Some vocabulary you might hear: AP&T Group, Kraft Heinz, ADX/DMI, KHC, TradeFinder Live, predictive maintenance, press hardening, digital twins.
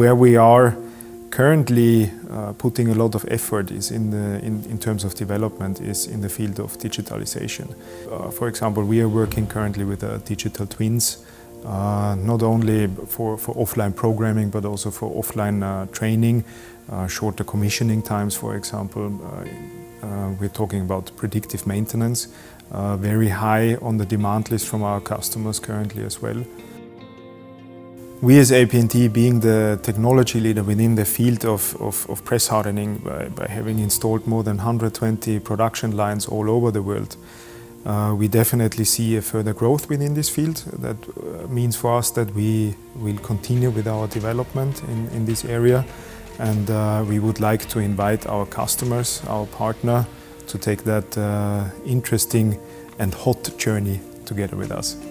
where we are currently putting a lot of effort is in terms of development is in the field of digitalization. For example, we are working currently with digital twins, not only for offline programming but also for offline training, shorter commissioning times, for example. We're talking about predictive maintenance, very high on the demand list from our customers currently as well. We as AP&T, being the technology leader within the field of press hardening by having installed more than 120 production lines all over the world, we definitely see a further growth within this field. That means for us that we will continue with our development in this area, and we would like to invite our customers, our partner, to take that interesting and hot journey together with us.